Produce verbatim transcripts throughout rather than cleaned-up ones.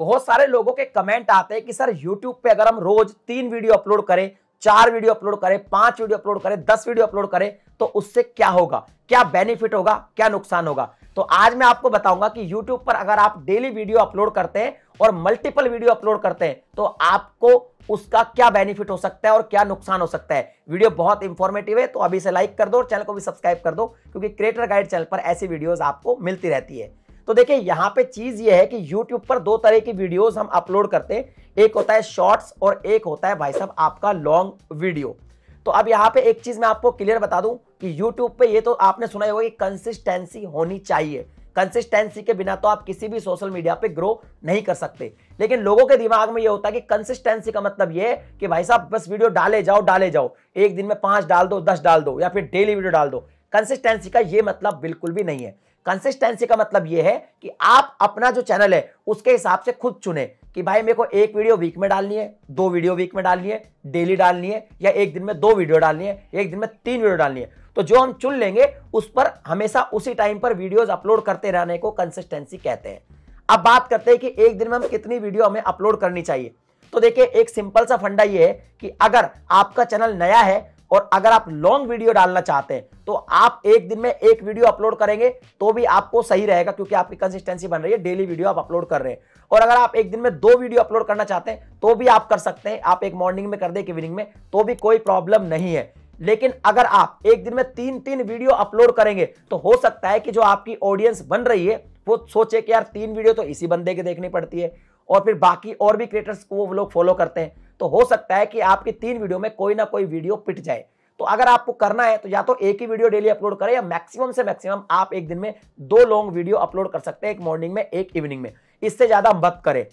बहुत सारे लोगों के कमेंट आते हैं कि सर यूट्यूब पे अगर हम रोज तीन वीडियो अपलोड करें, चार वीडियो अपलोड करें, पांच वीडियो अपलोड करें, दस वीडियो अपलोड करें तो उससे क्या होगा, क्या बेनिफिट होगा, क्या नुकसान होगा। तो आज मैं आपको बताऊंगा कि YouTube पर अगर आप डेली वीडियो अपलोड करते हैं और मल्टीपल वीडियो अपलोड करते हैं तो आपको उसका क्या बेनिफिट हो सकता है और क्या नुकसान हो सकता है। वीडियो बहुत इंफॉर्मेटिव है तो अभी इसे लाइक कर दो और चैनल को भी सब्सक्राइब कर दो, क्योंकि क्रिएटर गाइड चैनल पर ऐसी वीडियोस आपको मिलती रहती है। तो देखिए यहाँ पे चीज ये है कि YouTube पर दो तरह की वीडियोस हम अपलोड करते हैं, एक होता है शॉर्ट्स और एक होता है भाई साहब आपका लॉन्ग वीडियो। तो अब यहाँ पे एक चीज मैं आपको क्लियर बता दूं कि YouTube पे ये तो आपने सुना ही होगा कि कंसिस्टेंसी होनी चाहिए, कंसिस्टेंसी के बिना तो आप किसी भी सोशल मीडिया पे ग्रो नहीं कर सकते। लेकिन लोगों के दिमाग में ये होता है कि कंसिस्टेंसी का मतलब ये है कि भाई साहब बस वीडियो डाले जाओ डाले जाओ, एक दिन में पांच डाल दो, दस डाल दो या फिर डेली वीडियो डाल दो। कंसिस्टेंसी का ये मतलब बिल्कुल भी नहीं है। कंसिस्टेंसी का मतलब ये है कि आप अपना जो चैनल है उसके हिसाब से खुद चुने कि भाई मेरे को एक वीडियो वीक में डालनी है, दो वीडियो वीक में डालनी है, डेली डालनी है या एक दिन में दो वीडियो डालनी है, एक दिन में तीन वीडियो डालनी है। तो जो हम चुन लेंगे उस पर हमेशा उसी टाइम पर वीडियोस अपलोड करते रहने को कंसिस्टेंसी कहते हैं। अब बात करते हैं कि एक दिन में हम कितनी वीडियो हमें अपलोड करनी चाहिए। तो देखिए एक सिंपल सा फंडा ये है कि अगर आपका चैनल नया है और अगर आप लॉन्ग वीडियो डालना चाहते हैं तो आप एक दिन में एक वीडियो अपलोड करेंगे तो भी आपको सही रहेगा, क्योंकि आपकी कंसिस्टेंसी बन रही है, डेली वीडियो आप अपलोड कर रहे हैं। और अगर आप एक दिन में दो वीडियो अपलोड करना चाहते हैं तो भी आप कर सकते हैं, आप एक मॉर्निंग में कर दें, इवनिंग में, तो भी कोई प्रॉब्लम नहीं है। लेकिन अगर आप एक दिन में तीन तीन वीडियो अपलोड करेंगे तो हो सकता है कि जो आपकी ऑडियंस बन रही है वो सोचे कि यार तीन वीडियो तो इसी बंदे के देखनी पड़ती है, और फिर बाकी और भी क्रिएटर्स को वो लोग फॉलो करते हैं, तो हो सकता है कि आपकी तीन वीडियो में कोई ना कोई वीडियो पिट जाए। तो अगर आपको करना है तो या तो एक ही वीडियो डेली अपलोड करें या मैक्सिमम से मैक्सिमम आप एक दिन में दो लॉन्ग वीडियो अपलोड कर सकते हैं, एक मॉर्निंग में एक इवनिंग में, इससे ज्यादा मत करें।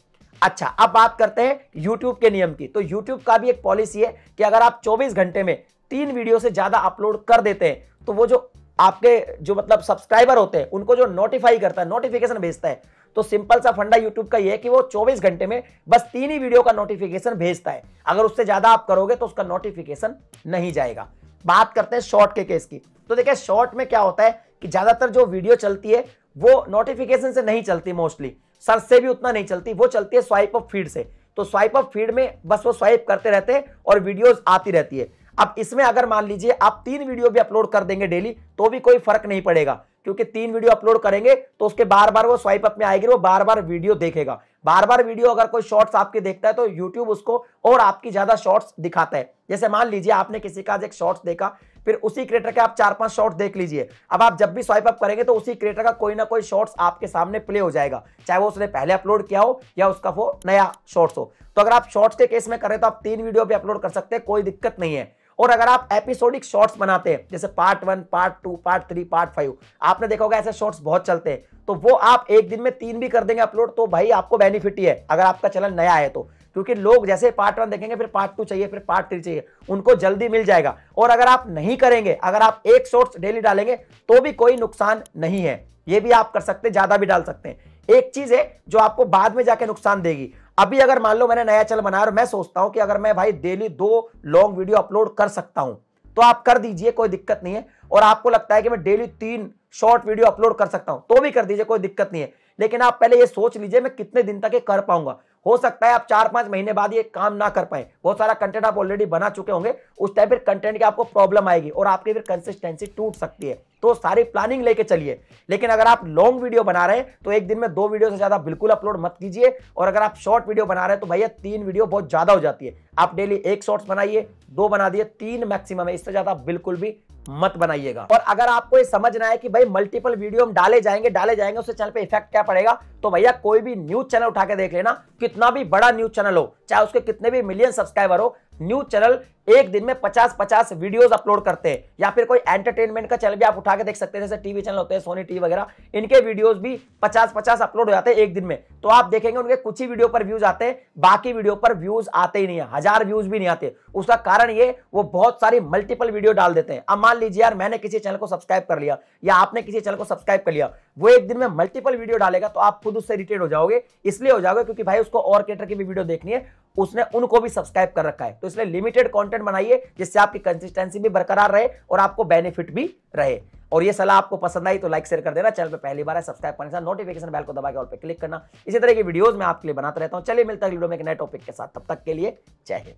अच्छा, अब बात करते हैं यूट्यूब के नियम की। तो यूट्यूब का भी एक पॉलिसी है कि अगर आप चौबीस घंटे में तीन वीडियो से ज्यादा अपलोड कर देते हैं तो वो जो आपके जो मतलब सब्सक्राइबर होते हैं उनको जो नोटिफाई करता है, नोटिफिकेशन भेजता है। तो सिंपल सा फंडा यूट्यूब का ये है कि वो चौबीस घंटे में बस तीन ही वीडियो का नोटिफिकेशन भेजता है, अगर उससे ज्यादा आप करोगे तो उसका नोटिफिकेशन नहीं जाएगा। बात करते हैं शॉर्ट के केस की। तो देखिए शॉर्ट में क्या होता है कि ज्यादातर जो वीडियो चलती है वो नोटिफिकेशन से नहीं चलती, मोस्टली सर्च से भी उतना नहीं चलती, वो चलती है स्वाइप ऑफ फीड से। तो स्वाइप ऑफ फीड में बस वो स्वाइप करते रहते हैं और वीडियोज आती रहती है। अब इसमें अगर मान लीजिए आप तीन वीडियो भी अपलोड कर देंगे डेली तो भी कोई फर्क नहीं पड़ेगा, क्योंकि तीन वीडियो अपलोड करेंगे तो उसके बार बार वो स्वाइप अप में आएगी, वो बार बार वीडियो देखेगा। बार बार वीडियो अगर कोई शॉर्ट्स आपके देखता है तो यूट्यूब उसको और आपकी ज्यादा शॉर्ट्स दिखाता है। जैसे मान लीजिए आपने किसी का आज एक शॉर्ट्स देखा, फिर उसी क्रिएटर के आप चार पांच शॉर्ट्स देख लीजिए। अब आप जब भी स्वाइप अप करेंगे तो उसी क्रिएटर का कोई ना कोई शॉर्ट्स आपके सामने प्ले हो जाएगा, चाहे वो उसने पहले अपलोड किया हो या उसका वो नया शॉर्ट्स हो। तो अगर आप शॉर्ट्स के केस में करें तो आप तीन वीडियो भी अपलोड कर सकते हैं, कोई दिक्कत नहीं है। और अगर आप एपिसोडिक शॉर्ट्स बनाते हैं, जैसे part one, part two, part three, part five, आपने देखा होगा ऐसे शॉर्ट्स बहुत चलते हैं, तो वो आप एक दिन में तीन भी कर देंगे अपलोड तो भाई आपको बेनिफिट ही है, अगर आपका चैनल नया है तो। क्योंकि लोग जैसे पार्ट वन देखेंगे फिर पार्ट टू चाहिए, फिर पार्ट थ्री चाहिए, उनको जल्दी मिल जाएगा। और अगर आप नहीं करेंगे, अगर आप एक शॉर्ट्स डेली डालेंगे तो भी कोई नुकसान नहीं है, ये भी आप कर सकते हैं, ज्यादा भी डाल सकते हैं। एक चीज है जो आपको बाद में जाके नुकसान देगी। अभी अगर मान लो मैंने नया चैनल बनाया और मैं सोचता हूं कि अगर मैं भाई डेली दो लॉन्ग वीडियो अपलोड कर सकता हूं तो आप कर दीजिए, कोई दिक्कत नहीं है। और आपको लगता है कि मैं डेली तीन शॉर्ट वीडियो अपलोड कर सकता हूं तो भी कर दीजिए, कोई दिक्कत नहीं है। लेकिन आप पहले ये सोच लीजिए मैं कितने दिन तक ये कर पाऊंगा। हो सकता है आप चार पांच महीने बाद ये काम ना कर पाए, बहुत सारा कंटेंट आप ऑलरेडी बना चुके होंगे, उस टाइम फिर कंटेंट की आपको प्रॉब्लम आएगी और आपकी फिर कंसिस्टेंसी टूट सकती है। तो सारी प्लानिंग लेके चलिए। लेकिन अगर आप लॉन्ग वीडियो बना रहे हैं तो एक दिन में दो वीडियो से ज्यादा बिल्कुल अपलोड मत कीजिए, और अगर आप शॉर्ट वीडियो बना रहे हैं तो भैया तीन वीडियो बहुत ज्यादा हो जाती है। आप डेली एक शॉर्ट्स बनाइए, दो बना दिए, तीन मैक्सिमम है, इससे ज्यादा बिल्कुल भी मत बनाइएगा। और अगर आपको ये समझना है कि भाई मल्टीपल वीडियो हम डाले जाएंगे डाले जाएंगे उससे चैनल पे इफेक्ट क्या पड़ेगा, तो भैया कोई भी न्यूज चैनल उठा के देख लेना, कितना भी बड़ा न्यूज चैनल हो, चाहे उसके कितने भी मिलियन सब्सक्राइबर हो, न्यूज चैनल एक दिन में पचास पचास वीडियोस अपलोड करते हैं। या फिर कोई एंटरटेनमेंट का चैनल भी आप उठा के देख सकते हैं, जैसे टीवी चैनल होते हैं, सोनी टीवी वगैरह, इनके वीडियोस भी पचास पचास अपलोड हो जाते हैं एक दिन में। तो आप देखेंगे उनके कुछ ही वीडियो पर व्यूज आते हैं, बाकी वीडियो पर व्यूज आते ही नहीं है, हजार व्यूज भी नहीं आते। उसका कारण ये, वो बहुत सारी मल्टीपल वीडियो डाल देते हैं। अब मान लीजिए यार मैंने किसी चैनल को सब्सक्राइब कर लिया या आपने किसी चैनल को सब्सक्राइब कर लिया, वो एक दिन में मल्टीपल वीडियो डालेगा तो आप खुद उससे इरिटेट हो जाओगे। इसलिए हो जाओगे क्योंकि भाई उसको और क्रिएटर की भी वीडियो देखनी है, उसने उनको भी सब्सक्राइब कर रखा है। तो इसलिए लिमिटेड कंटेंट बनाइए जिससे आपकी कंसिस्टेंसी भी बरकरार रहे और आपको बेनिफिट भी रहे। और ये सलाह आपको पसंद आई तो लाइक शेयर कर देना, चैनल पे पहली बार है सब्सक्राइब करने के साथ नोटिफिकेशन बेल को दबा के ऑल पे क्लिक करना। इसी तरह की वीडियोस मैं आपके लिए बनाता रहता हूँ। चलिए मिलता है अगली वीडियो में एक नए टॉपिक के साथ, तब तक के लिए जय हिंद।